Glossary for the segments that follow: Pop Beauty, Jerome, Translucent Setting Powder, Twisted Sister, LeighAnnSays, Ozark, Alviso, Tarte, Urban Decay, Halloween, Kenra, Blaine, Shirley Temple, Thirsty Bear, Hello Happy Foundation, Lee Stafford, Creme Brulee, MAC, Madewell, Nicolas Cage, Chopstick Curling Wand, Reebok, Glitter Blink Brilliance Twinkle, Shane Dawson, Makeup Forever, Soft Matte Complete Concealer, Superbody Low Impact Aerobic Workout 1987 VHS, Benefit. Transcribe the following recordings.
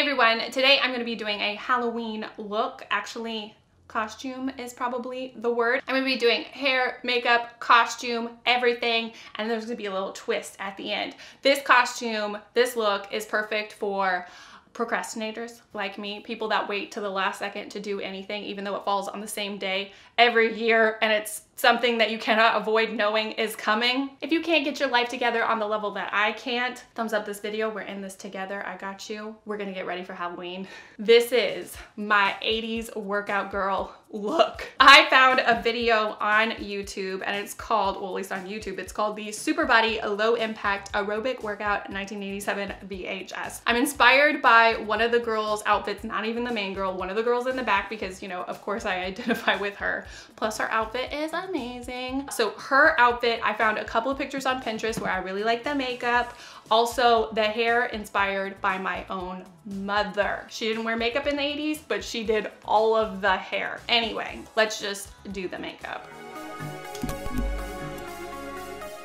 Hey everyone, today I'm going to be doing a Halloween look. Actually, costume is probably the word. I'm going to be doing hair, makeup, costume, everything, and there's going to be a little twist at the end. This costume, this look is perfect for procrastinators like me, people that wait to the last second to do anything, even though it falls on the same day every year and it's something that you cannot avoid knowing is coming. If you can't get your life together on the level that I can't, thumbs up this video. We're in this together. I got you. We're gonna get ready for Halloween. This is my 80s workout girl look. I found a video on YouTube and it's called, well, at least on YouTube, it's called the Superbody Low Impact Aerobic Workout 1987 VHS. I'm inspired by one of the girls' outfits, not even the main girl, one of the girls in the back, because, you know, of course I identify with her. Plus her outfit is amazing. So her outfit, I found a couple of pictures on Pinterest where I really like the makeup. Also the hair inspired by my own mother. She didn't wear makeup in the 80s, but she did all of the hair. Anyway, let's just do the makeup.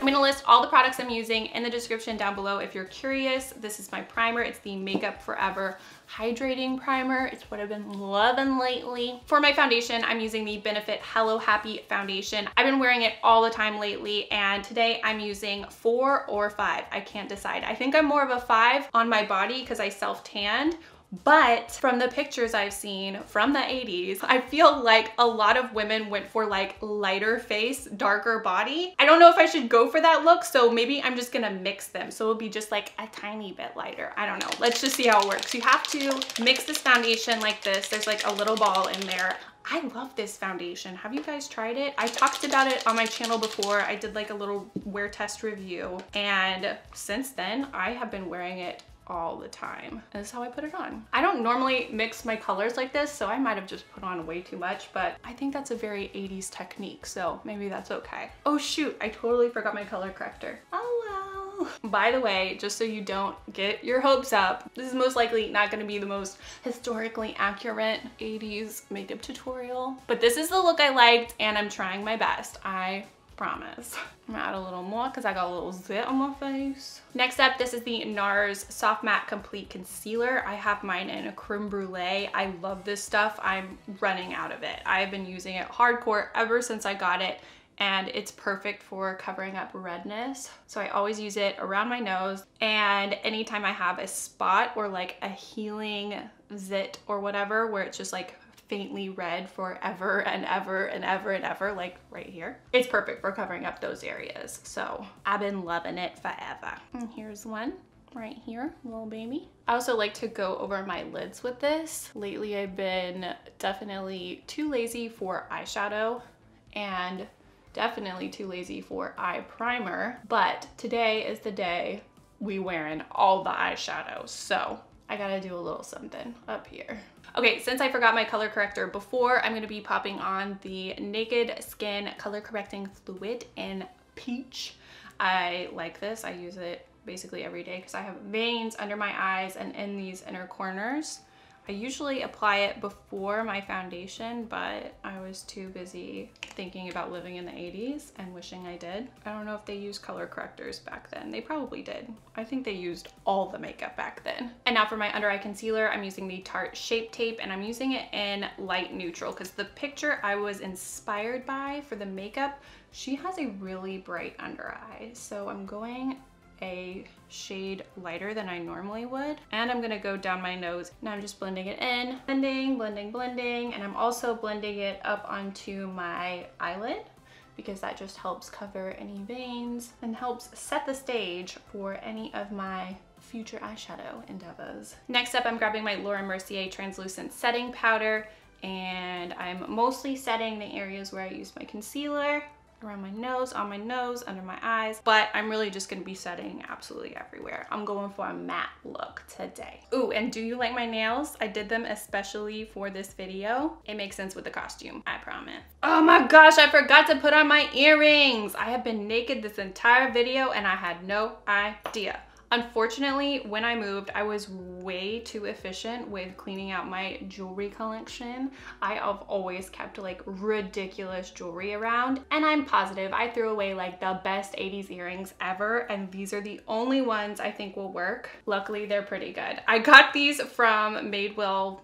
I'm gonna list all the products I'm using in the description down below if you're curious. This is my primer. It's the Makeup Forever Hydrating Primer. It's what I've been loving lately. For my foundation, I'm using the Benefit Hello Happy Foundation. I've been wearing it all the time lately, and today I'm using 4 or 5. I can't decide. I think I'm more of a 5 on my body because I self-tanned. But from the pictures I've seen from the 80s, I feel like a lot of women went for like lighter face, darker body. I don't know if I should go for that look, so maybe I'm just gonna mix them. So it'll be just like a tiny bit lighter. I don't know. Let's just see how it works. You have to mix this foundation like this. There's like a little ball in there. I love this foundation. Have you guys tried it? I talked about it on my channel before. I did like a little wear test review. And since then, I have been wearing it all the time. And this is how I put it on. I don't normally mix my colors like this, so I might have just put on way too much, but I think that's a very 80s technique, so maybe that's okay. Oh shoot, I totally forgot my color corrector. Oh well. By the way, just so you don't get your hopes up, this is most likely not gonna be the most historically accurate 80s makeup tutorial, but this is the look I liked and I'm trying my best. I promise. I'm gonna add a little more because I got a little zit on my face. Next up, this is the NARS Soft Matte Complete Concealer. I have mine in a creme brulee. I love this stuff. I'm running out of it. I've been using it hardcore ever since I got it, and it's perfect for covering up redness. So I always use it around my nose, and anytime I have a spot or like a healing zit or whatever where it's just like faintly red forever and ever and ever and ever, like right here. It's perfect for covering up those areas. So I've been loving it forever. And here's one right here, little baby. I also like to go over my lids with this. Lately I've been definitely too lazy for eyeshadow and definitely too lazy for eye primer, but today is the day we wearing all the eyeshadow. So I gotta do a little something up here. Okay, since I forgot my color corrector before, I'm gonna be popping on the Naked Skin Color Correcting Fluid in Peach. I like this. I use it basically every day because I have veins under my eyes and in these inner corners. I usually apply it before my foundation, but I was too busy thinking about living in the 80s and wishing I did. I don't know if they used color correctors back then. They probably did. I think they used all the makeup back then. And now for my under eye concealer, I'm using the Tarte Shape Tape, and I'm using it in light neutral because the picture I was inspired by for the makeup, she has a really bright under eye. So I'm going a shade lighter than I normally would, and I'm gonna go down my nose. Now I'm just blending it in, blending, and I'm also blending it up onto my eyelid because that just helps cover any veins and helps set the stage for any of my future eyeshadow endeavors. Next up, I'm grabbing my Laura Mercier translucent setting powder, and I'm mostly setting the areas where I use my concealer, around my nose, on my nose, under my eyes, but I'm really just gonna be setting absolutely everywhere. I'm going for a matte look today. Ooh, and do you like my nails? I did them especially for this video. It makes sense with the costume, I promise. Oh my gosh, I forgot to put on my earrings. I have been naked this entire video and I had no idea. Unfortunately, when I moved, I was way too efficient with cleaning out my jewelry collection. I have always kept like ridiculous jewelry around, and I'm positive I threw away like the best 80s earrings ever, and these are the only ones I think will work. Luckily, they're pretty good. I got these from Madewell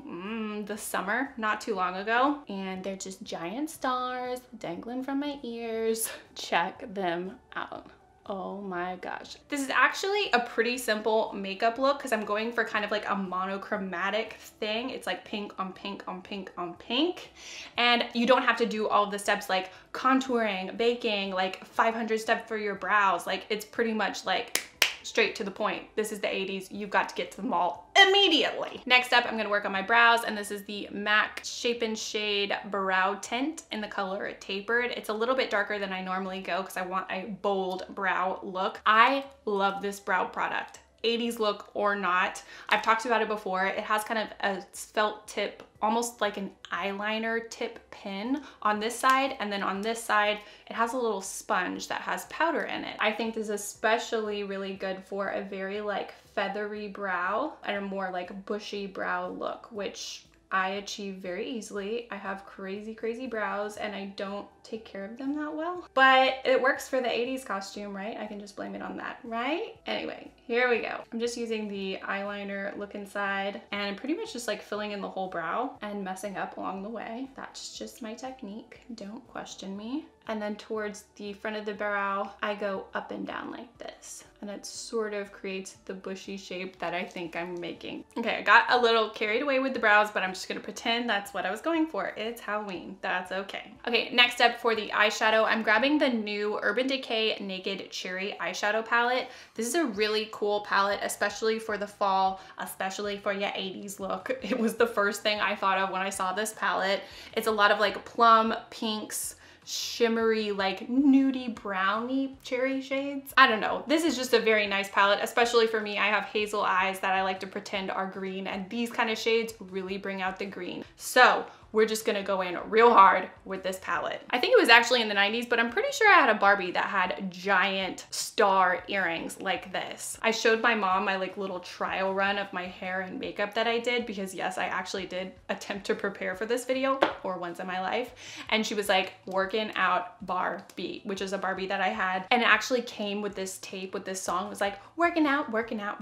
this summer, not too long ago, and they're just giant stars dangling from my ears. Check them out. Oh my gosh. This is actually a pretty simple makeup look because I'm going for kind of like a monochromatic thing. It's like pink on pink on pink on pink. And you don't have to do all the steps like contouring, baking, like 500 steps for your brows. Like it's pretty much like straight to the point. This is the 80s. You've got to get to the mall immediately. Next up, I'm gonna work on my brows, and this is the MAC Shape and Shade Brow Tint in the color Tapered. It's a little bit darker than I normally go because I want a bold brow look. I love this brow product, 80s look or not. I've talked about it before. It has kind of a felt tip, almost like an eyeliner tip pin on this side, and then on this side it has a little sponge that has powder in it. I think this is especially really good for a very like feathery brow and a more like bushy brow look, which I achieve very easily. I have crazy, crazy brows and I don't take care of them that well, but it works for the 80s costume, right? I can just blame it on that, right? Anyway, here we go. I'm just using the eyeliner Look Inside and I'm pretty much just like filling in the whole brow and messing up along the way. That's just my technique. Don't question me. And then towards the front of the brow, I go up and down like this. And it sort of creates the bushy shape that I think I'm making. Okay, I got a little carried away with the brows, but I'm just gonna pretend that's what I was going for. It's Halloween, that's okay. Okay, next up for the eyeshadow, I'm grabbing the new Urban Decay Naked Cherry eyeshadow palette. This is a really cool palette, especially for the fall, especially for your 80s look. It was the first thing I thought of when I saw this palette. It's a lot of like plum, pinks, shimmery, like nudie brownie cherry shades. I don't know. This is just a very nice palette, especially for me. I have hazel eyes that I like to pretend are green, and these kind of shades really bring out the green. So we're just gonna go in real hard with this palette. I think it was actually in the 90s, but I'm pretty sure I had a Barbie that had giant star earrings like this. I showed my mom my like little trial run of my hair and makeup that I did, because yes, I actually did attempt to prepare for this video for once in my life. And she was like, working out Barbie, which is a Barbie that I had. And it actually came with this tape with this song. It was like, working out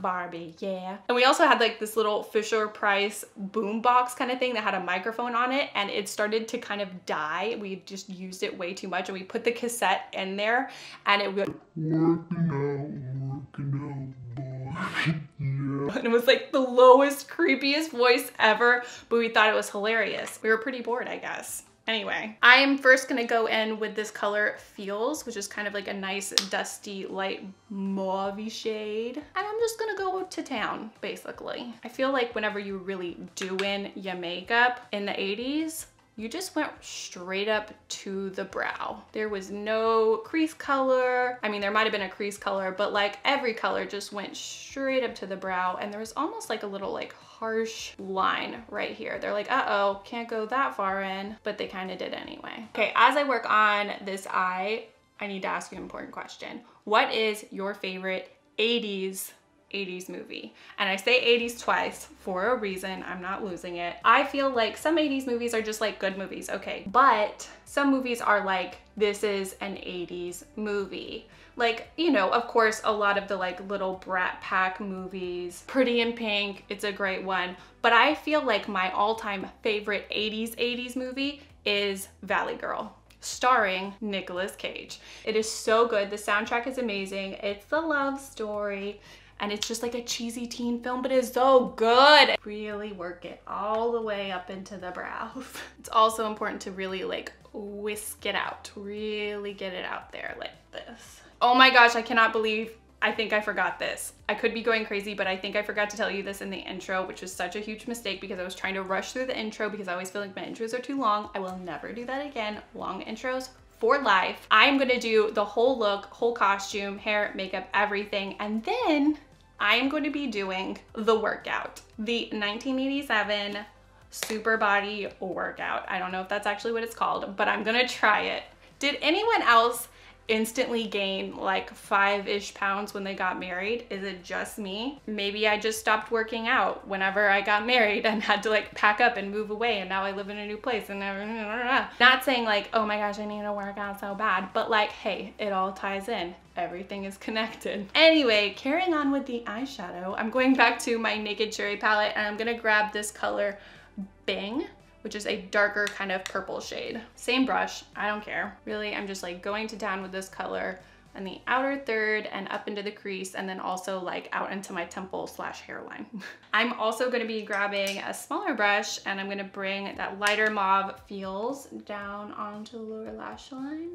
Barbie, yeah. And we also had like this little Fisher Price boom box kind of thing that had a microphone on it. And it started to kind of die. We just used it way too much, and we put the cassette in there and it would working out, yeah. And it was like the lowest, creepiest voice ever, but we thought it was hilarious. We were pretty bored, I guess. Anyway, I am first gonna go in with this color Feels, which is kind of like a nice dusty light mauve-y shade. And I'm just gonna go to town, basically. I feel like whenever you really do in your makeup in the 80s, you just went straight up to the brow. There was no crease color. I mean, there might've been a crease color, but like every color just went straight up to the brow. And there was almost like a little like harsh line right here. They're like, uh-oh, can't go that far in, but they kind of did anyway. Okay, as I work on this eye, I need to ask you an important question. What is your favorite 80s movie? And I say 80s twice for a reason. I'm not losing it. I feel like some 80s movies are just like good movies, okay, but some movies are like, this is an 80s movie. Like, you know, of course, a lot of the like little Brat Pack movies, Pretty in Pink, it's a great one, but I feel like my all-time favorite 80s movie is Valley Girl, starring Nicolas Cage. It is so good. The soundtrack is amazing. It's the love story. And it's just like a cheesy teen film, but it's so good. Really work it all the way up into the brows. It's also important to really like whisk it out, really get it out there like this. Oh my gosh, I cannot believe I think I forgot this. I could be going crazy, but I think I forgot to tell you this in the intro, which was such a huge mistake because I was trying to rush through the intro because I always feel like my intros are too long. I will never do that again. Long intros for life. I'm gonna do the whole look, whole costume, hair, makeup, everything, and then I'm going to be doing the workout, the 1987 Superbody Workout. I don't know if that's actually what it's called, but I'm gonna try it. Did anyone else instantly gained like 5-ish pounds when they got married. Is it just me? Maybe I just stopped working out whenever I got married and had to like pack up and move away, and now I live in a new place and not saying like, oh my gosh, I need to work out so bad, but like, hey, it all ties in. Everything is connected. Anyway, carrying on with the eyeshadow, I'm going back to my Naked Cherry palette and I'm gonna grab this color Bing, which is a darker kind of purple shade. Same brush, I don't care. Really, I'm just like going to town with this color and the outer third and up into the crease, and then also like out into my temple / hairline. I'm also gonna be grabbing a smaller brush and I'm gonna bring that lighter mauve feels down onto the lower lash line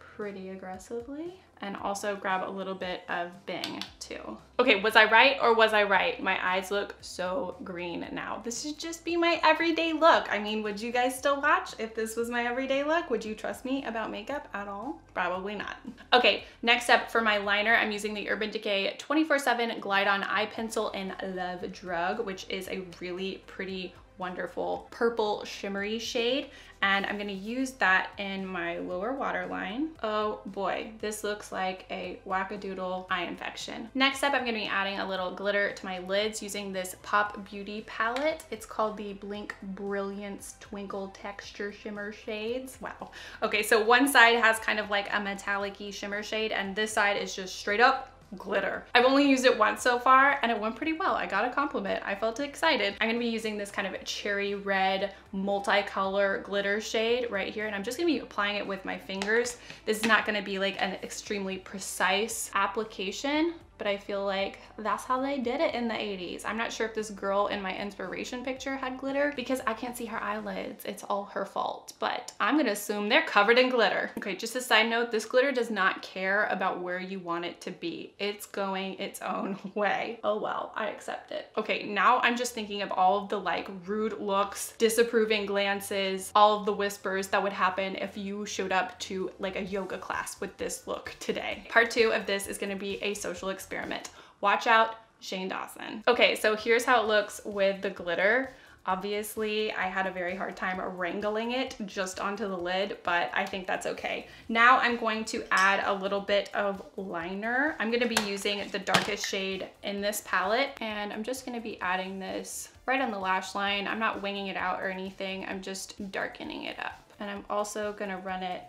pretty aggressively, and also grab a little bit of Bing too. Okay, was I right or was I right? My eyes look so green now. This should just be my everyday look. I mean, would you guys still watch if this was my everyday look? Would you trust me about makeup at all? Probably not. Okay, next up for my liner, I'm using the Urban Decay 24/7 Glide On Eye Pencil in Love Drug, which is a really pretty, wonderful purple shimmery shade, and I'm gonna use that in my lower waterline. Oh boy, this looks like a wackadoodle eye infection. Next up, I'm gonna be adding a little glitter to my lids using this Pop Beauty palette. It's called the Blink Brilliance Twinkle Texture Shimmer Shades. Wow. Okay, so one side has kind of like a metallic-y shimmer shade, and this side is just straight up glitter. I've only used it once so far and it went pretty well. I got a compliment. I felt excited. I'm gonna be using this kind of cherry red multicolor glitter shade right here, and I'm just gonna be applying it with my fingers. This is not gonna be like an extremely precise application, but I feel like that's how they did it in the 80s. I'm not sure if this girl in my inspiration picture had glitter because I can't see her eyelids. It's all her fault, but I'm gonna assume they're covered in glitter. Okay, just a side note, this glitter does not care about where you want it to be. It's going its own way. Oh well, I accept it. Okay, now I'm just thinking of all of the like rude looks, disapproving glances, all of the whispers that would happen if you showed up to like a yoga class with this look today. Part 2 of this is gonna be a social experiment. Watch out, Shane Dawson. Okay, so here's how it looks with the glitter. Obviously, I had a very hard time wrangling it just onto the lid, but I think that's okay. Now I'm going to add a little bit of liner. I'm gonna be using the darkest shade in this palette, and I'm just gonna be adding this right on the lash line. I'm not winging it out or anything. I'm just darkening it up. And I'm also gonna run it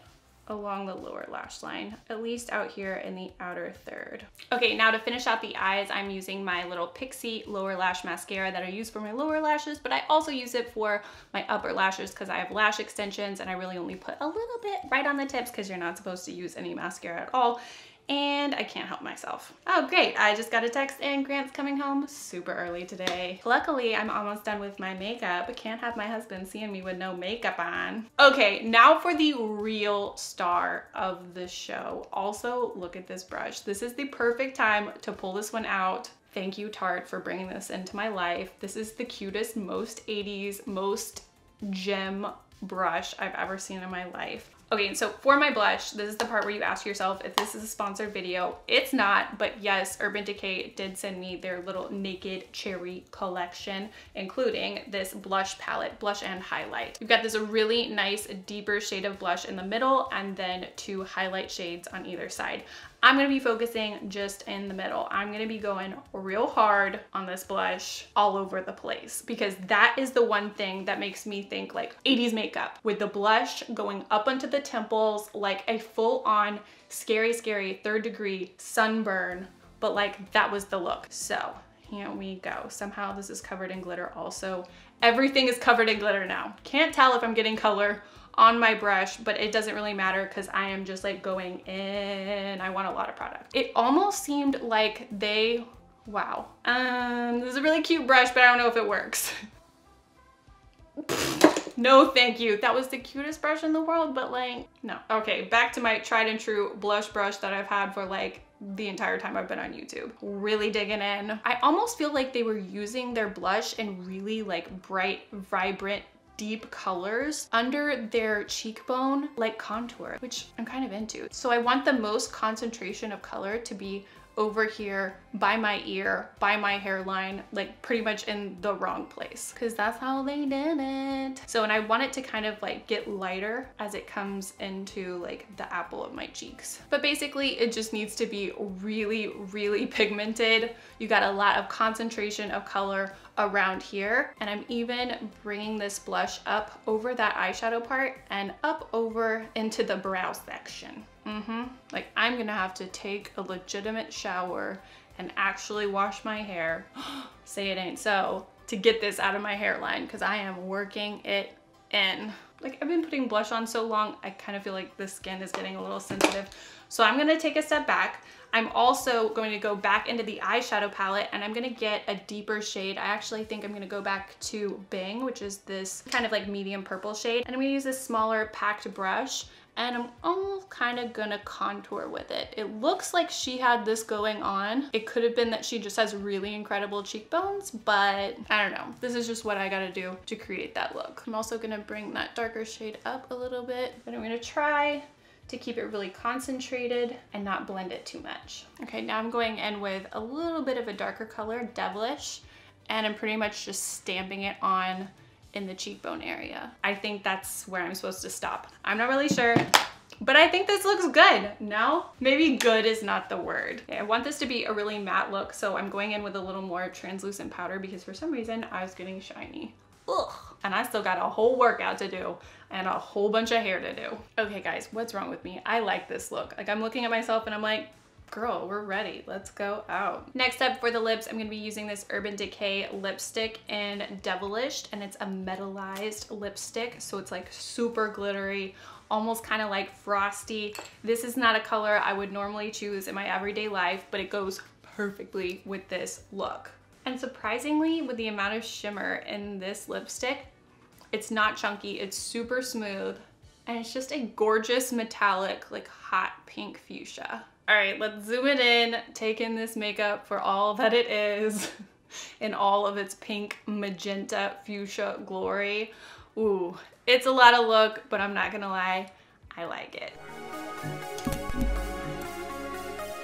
along the lower lash line, at least out here in the outer third. Okay, now to finish out the eyes, I'm using my little Pixi lower lash mascara that I use for my lower lashes, but I also use it for my upper lashes because I have lash extensions, and I really only put a little bit right on the tips because you're not supposed to use any mascara at all. And I can't help myself. Oh great, I just got a text and Grant's coming home super early today. Luckily, I'm almost done with my makeup, but can't have my husband seeing me with no makeup on. Okay, now for the real star of the show. Also, look at this brush. This is the perfect time to pull this one out. Thank you, Tarte, for bringing this into my life. This is the cutest, most 80s, most gem brush I've ever seen in my life. Okay, so for my blush, this is the part where you ask yourself if this is a sponsored video. It's not, but yes, Urban Decay did send me their little Naked Cherry collection, including this blush palette, blush and highlight. You've got this really nice deeper shade of blush in the middle and then 2 highlight shades on either side. I'm gonna be focusing just in the middle. I'm gonna be going real hard on this blush all over the place because that is the one thing that makes me think like 80s makeup, with the blush going up onto the temples like a full-on scary, scary 3rd degree sunburn, but like that was the look. So here we go. Somehow this is covered in glitter also. Everything is covered in glitter now. Can't tell if I'm getting color on my brush, but it doesn't really matter because I am just like going in. I want a lot of product. It almost seemed like they, wow. This is a really cute brush, but I don't know if it works. No, thank you. That was the cutest brush in the world, but like, no. Okay, back to my tried and true blush brush that I've had for like the entire time I've been on YouTube. Really digging in. I almost feel like they were using their blush in really like bright, vibrant, deep colors under their cheekbone like contour, which I'm kind of into. So I want the most concentration of color to be over here, by my ear, by my hairline, like pretty much in the wrong place, because that's how they did it. So, and I want it to kind of like get lighter as it comes into like the apple of my cheeks. But basically it just needs to be really, really pigmented. You got a lot of concentration of color around here. And I'm even bringing this blush up over that eyeshadow part and up over into the brow section. Like I'm gonna have to take a legitimate shower and actually wash my hair, say it ain't so, to get this out of my hairline, because I am working it in. Like I've been putting blush on so long, I kind of feel like the skin is getting a little sensitive. So I'm gonna take a step back. I'm also going to go back into the eyeshadow palette and I'm gonna get a deeper shade. I actually think I'm gonna go back to Bing, which is this kind of like medium purple shade. And I'm gonna use a smaller packed brush and I'm almost kind of gonna contour with it. It looks like she had this going on. It could have been that she just has really incredible cheekbones, but I don't know. This is just what I gotta do to create that look. I'm also gonna bring that darker shade up a little bit, but I'm gonna try to keep it really concentrated and not blend it too much. Okay, now I'm going in with a little bit of a darker color, Devilish, and I'm pretty much just stamping it on in the cheekbone area. I think that's where I'm supposed to stop. I'm not really sure, but I think this looks good. No? Maybe good is not the word. Okay, I want this to be a really matte look, so I'm going in with a little more translucent powder because for some reason I was getting shiny. Ugh. And I still got a whole workout to do and a whole bunch of hair to do. Okay guys, what's wrong with me? I like this look. Like I'm looking at myself and I'm like, girl, we're ready. Let's go out. Next up for the lips, I'm gonna be using this Urban Decay lipstick in Devilish, and it's a metallized lipstick. So it's like super glittery, almost kind of like frosty. This is not a color I would normally choose in my everyday life, but it goes perfectly with this look. And surprisingly, with the amount of shimmer in this lipstick, it's not chunky, it's super smooth, and it's just a gorgeous metallic, like hot pink fuchsia. All right, let's zoom it in, take in this makeup for all that it is in all of its pink, magenta, fuchsia glory. Ooh, it's a lot of look, but I'm not gonna lie, I like it.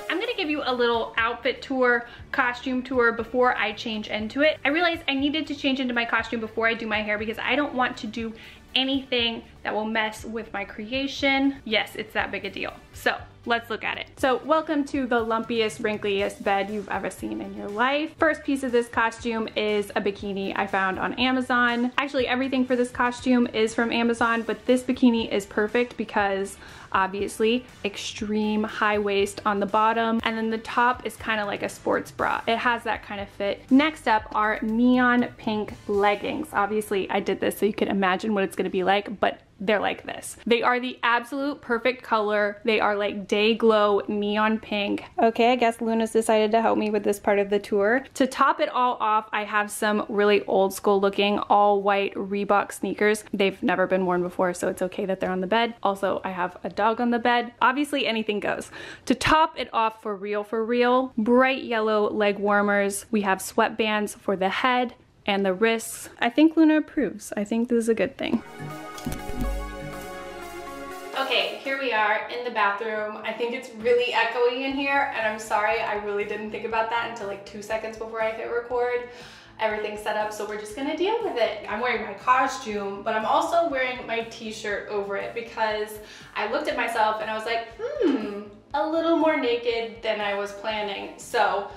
I'm gonna give you a little outfit tour, costume tour before I change into it. I realized I needed to change into my costume before I do my hair because I don't want to do anything that will mess with my creation. Yes, it's that big a deal. So let's look at it. So welcome to the lumpiest, wrinkliest bed you've ever seen in your life. First piece of this costume is a bikini I found on Amazon. Actually, everything for this costume is from Amazon, but this bikini is perfect because obviously extreme high waist on the bottom, and then the top is kind of like a sports bra. It has that kind of fit. Next up are neon pink leggings. Obviously I did this so you could imagine what it's gonna be like, but they're like this. They are the absolute perfect color. They are like day glow neon pink. Okay, I guess Luna's decided to help me with this part of the tour. To top it all off, I have some really old school looking all white Reebok sneakers. They've never been worn before, so it's okay that they're on the bed. Also, I have a dog on the bed. Obviously, anything goes. To top it off for real, bright yellow leg warmers. We have sweatbands for the head and the wrists. I think Luna approves. I think this is a good thing. Okay, here we are in the bathroom. I think it's really echoey in here, and I'm sorry, I really didn't think about that until like 2 seconds before I hit record. Everything's set up, so we're just gonna deal with it. I'm wearing my costume, but I'm also wearing my t-shirt over it because I looked at myself and I was like, a little more naked than I was planning. So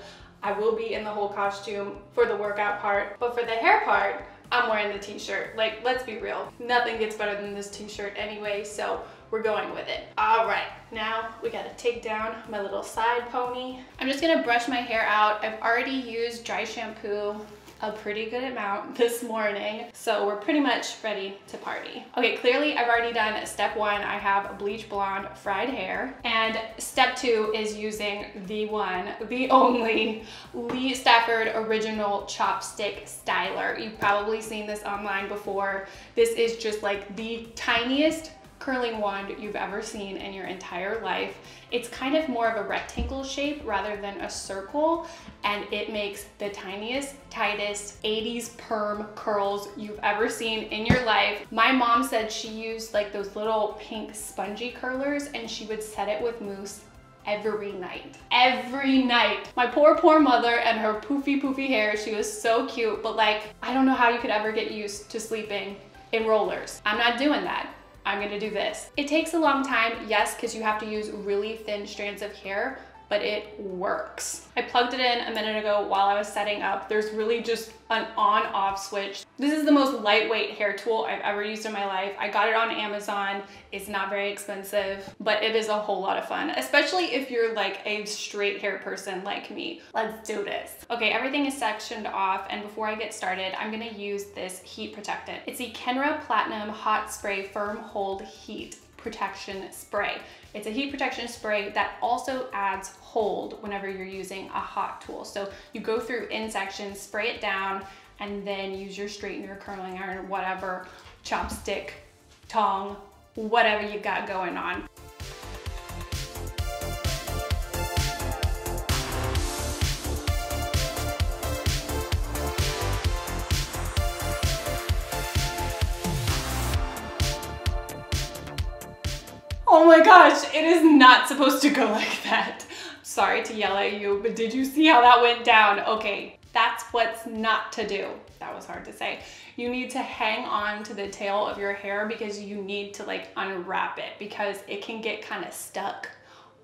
I will be in the whole costume for the workout part, but for the hair part, I'm wearing the t-shirt. Like, let's be real. Nothing gets better than this t-shirt anyway, so we're going with it. All right, now we gotta take down my little side pony. I'm just gonna brush my hair out. I've already used dry shampoo a pretty good amount this morning, so we're pretty much ready to party. Okay, clearly I've already done step one. I have bleach blonde fried hair, and step two is using the one, the only Lee Stafford original chopstick styler. You've probably seen this online before. This is just like the tiniest curling wand you've ever seen in your entire life. It's kind of more of a rectangle shape rather than a circle, and it makes the tiniest, tightest 80s perm curls you've ever seen in your life. My mom said she used like those little pink spongy curlers, and she would set it with mousse every night. Every night. My poor, poor mother and her poofy, poofy hair. She was so cute, but like, I don't know how you could ever get used to sleeping in rollers. I'm not doing that. I'm gonna do this. It takes a long time, yes, because you have to use really thin strands of hair, but it works. I plugged it in a minute ago while I was setting up. There's really just an on-off switch. This is the most lightweight hair tool I've ever used in my life. I got it on Amazon. It's not very expensive, but it is a whole lot of fun, especially if you're like a straight hair person like me. Let's do this. Okay, everything is sectioned off, and before I get started, I'm gonna use this heat protectant. It's the Kenra Platinum Hot Spray Firm Hold Heat Protection Spray. It's a heat protection spray that also adds hold whenever you're using a hot tool. So you go through in sections, spray it down, and then use your straightener, curling iron, whatever, chopstick, tong, whatever you've got going on. Oh my gosh, it is not supposed to go like that. Sorry to yell at you, but did you see how that went down? Okay, that's what's not to do. That was hard to say. You need to hang on to the tail of your hair because you need to like unwrap it because it can get kind of stuck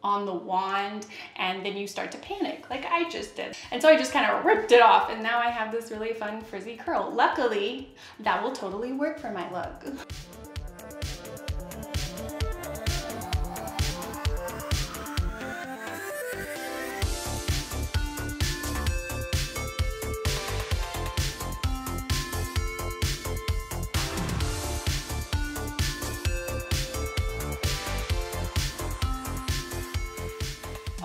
on the wand, and then you start to panic like I just did. And so I just kind of ripped it off, and now I have this really fun frizzy curl. Luckily, that will totally work for my look.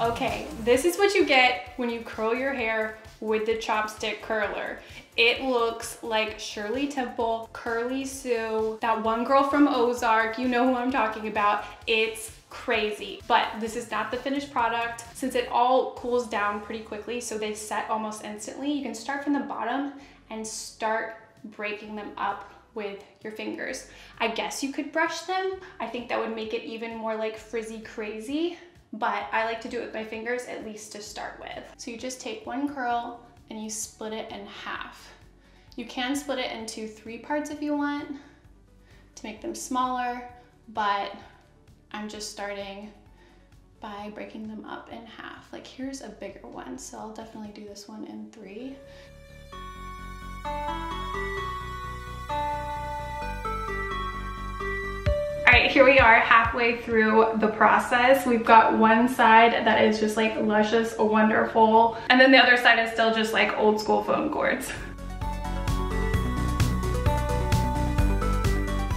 Okay, this is what you get when you curl your hair with the chopstick curler. It looks like Shirley Temple, Curly Sue, that one girl from Ozark, you know who I'm talking about. It's crazy, but this is not the finished product since it all cools down pretty quickly, so they set almost instantly. You can start from the bottom and start breaking them up with your fingers. I guess you could brush them. I think that would make it even more like frizzy crazy, but I like to do it with my fingers, at least to start with. So you just take one curl and you split it in half. You can split it into 3 parts if you want to make them smaller, but I'm just starting by breaking them up in half. Like here's a bigger one, so I'll definitely do this one in 3. All right, here we are halfway through the process. We've got one side that is just like luscious, wonderful, and then the other side is still just like old school foam cords.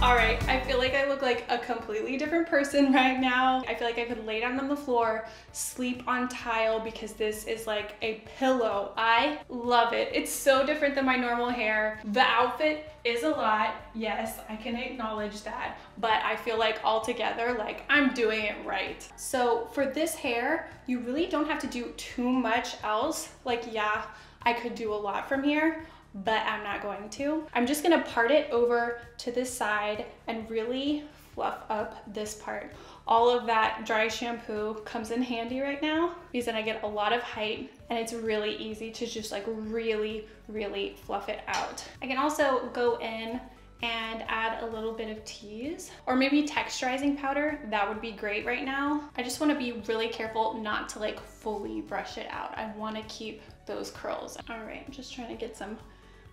All right, I feel like I look like a completely different person right now. I feel like I could lay down on the floor, sleep on tile, because this is like a pillow. I love it. It's so different than my normal hair. The outfit is a lot. Yes, I can acknowledge that, but I feel like altogether, like I'm doing it right. So for this hair, you really don't have to do too much else. Like, yeah, I could do a lot from here, but I'm not going to. I'm just gonna part it over to this side and really fluff up this part. All of that dry shampoo comes in handy right now because then I get a lot of height and it's really easy to just like really, really fluff it out. I can also go in and add a little bit of tease or maybe texturizing powder. That would be great right now. I just wanna be really careful not to like fully brush it out. I wanna keep those curls. All right, I'm just trying to get some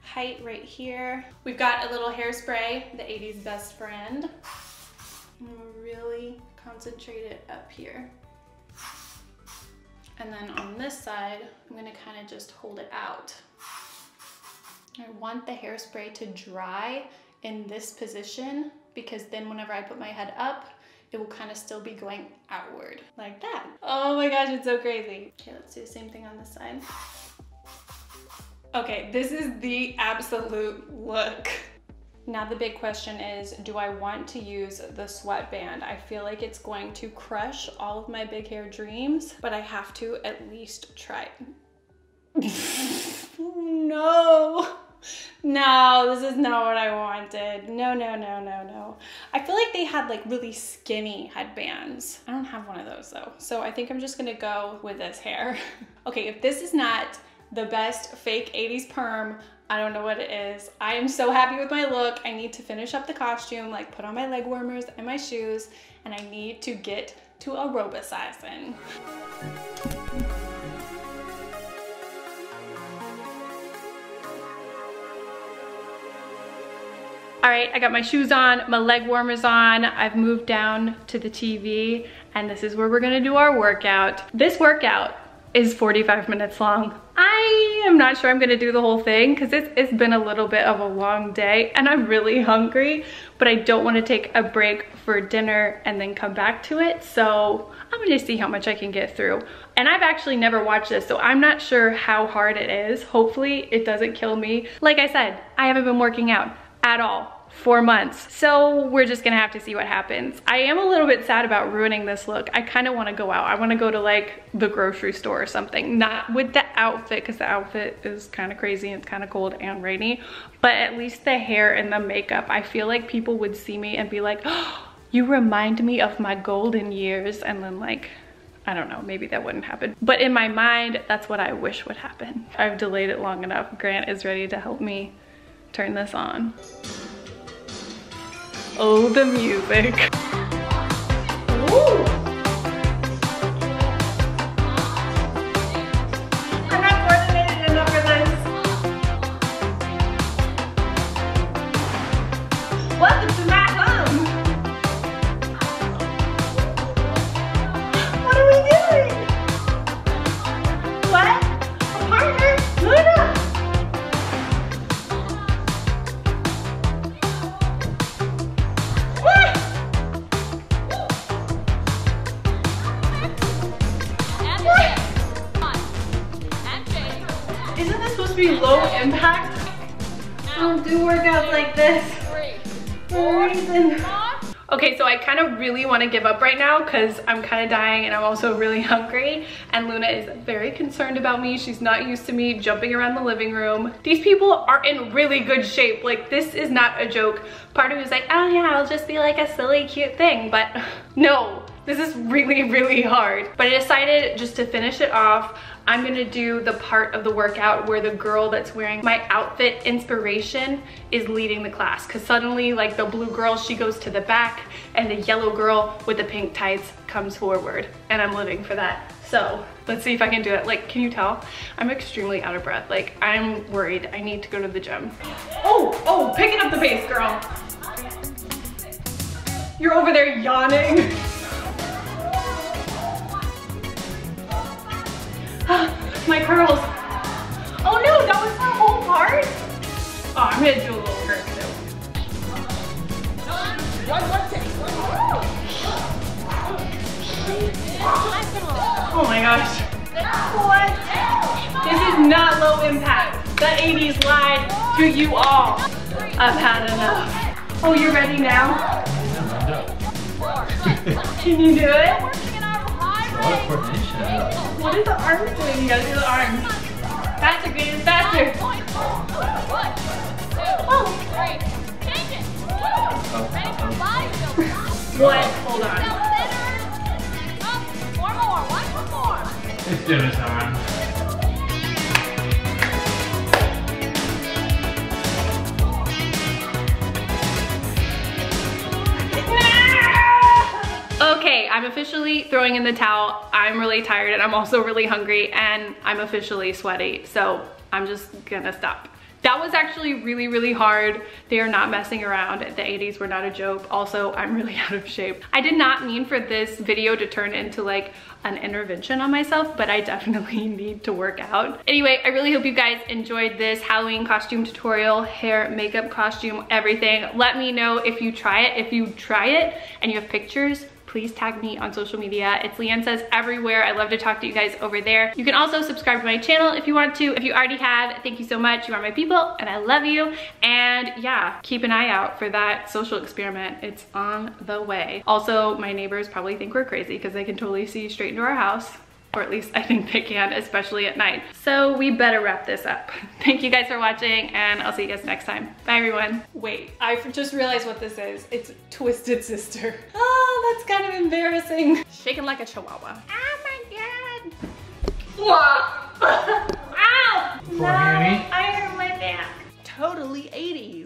height right here. We've got a little hairspray, the 80s best friend. And we'll really concentrate it up here. And then on this side, I'm gonna kind of just hold it out. I want the hairspray to dry in this position because then whenever I put my head up, it will kind of still be going outward like that. Oh my gosh, it's so crazy. Okay, let's do the same thing on this side. Okay, this is the absolute look. Now the big question is, do I want to use the sweatband? I feel like it's going to crush all of my big hair dreams, but I have to at least try it. No, this is not what I wanted. No. I feel like they had like really skinny headbands. I don't have one of those though. So I think I'm just gonna go with this hair. Okay, if this is not the best fake 80s perm, I don't know what it is. I am so happy with my look. I need to finish up the costume, like put on my leg warmers and my shoes, and I need to get to aerobicizing. All right, I got my shoes on, my leg warmers on. I've moved down to the TV, and this is where we're gonna do our workout. This workout is 45 minutes long. I am not sure I'm gonna do the whole thing because it's been a little bit of a long day and I'm really hungry, but I don't want to take a break for dinner and then come back to it. So I'm gonna see how much I can get through. And I've actually never watched this, so I'm not sure how hard it is. Hopefully it doesn't kill me. Like I said, I haven't been working out at all for months, so we're just gonna have to see what happens. I am a little bit sad about ruining this look. I kind of want to go out. I want to go to like the grocery store or something, not with the outfit because the outfit is kind of crazy and it's kind of cold and rainy, but at least the hair and the makeup, I feel like people would see me and be like, oh, you remind me of my golden years, and then like, I don't know, maybe that wouldn't happen. But in my mind, that's what I wish would happen. I've delayed it long enough. Grant is ready to help me turn this on. Oh, the music. Ooh. I'm not coordinated enough for this. Welcome to my home. What are we doing? What? A partner? Luna? Low impact. I don't do workouts like this for a reason. Okay, so I kind of really want to give up right now because I'm kind of dying and I'm also really hungry, and Luna is very concerned about me. She's not used to me jumping around the living room. These people are in really good shape. Like, this is not a joke. Part of me is like, oh yeah, I'll just be like a silly cute thing, but no, this is really, really hard. But I decided just to finish it off, I'm gonna do the part of the workout where the girl that's wearing my outfit inspiration is leading the class, because suddenly like the blue girl, she goes to the back, and the yellow girl with the pink tights comes forward, and I'm living for that. So let's see if I can do it. Like, can you tell? I'm extremely out of breath. Like, I'm worried. I need to go to the gym. Oh, picking up the pace, girl. You're over there yawning. My curls. Oh no, that was the whole part? Oh, I'm gonna do a little work too. Oh my gosh. What? This is not low impact. The 80s lied to you all. I've had enough. Oh, you're ready now? Can you do it? What is the arm doing? You gotta do the arm. Faster, Grace, faster. Oh. What? Hold on. One more. It's dinner time. Okay, I'm officially throwing in the towel. I'm really tired and I'm also really hungry and I'm officially sweaty, so I'm just gonna stop. That was actually really, really hard. They are not messing around. The 80s were not a joke. Also, I'm really out of shape. I did not mean for this video to turn into like an intervention on myself, but I definitely need to work out. Anyway, I really hope you guys enjoyed this Halloween costume tutorial, hair, makeup, costume, everything. Let me know if you try it. If you try it and you have pictures, please tag me on social media. It's LeighAnnSays everywhere. I love to talk to you guys over there. You can also subscribe to my channel if you want to. If you already have, thank you so much. You are my people and I love you. And yeah, keep an eye out for that social experiment. It's on the way. Also, my neighbors probably think we're crazy because they can totally see straight into our house. or at least I think they can, especially at night. So we better wrap this up. Thank you guys for watching, and I'll see you guys next time. Bye, everyone. Wait, I just realized what this is. It's Twisted Sister. Oh, that's kind of embarrassing. Shaking like a chihuahua. Oh my God. Ow! No, I hurt my back. Totally 80s.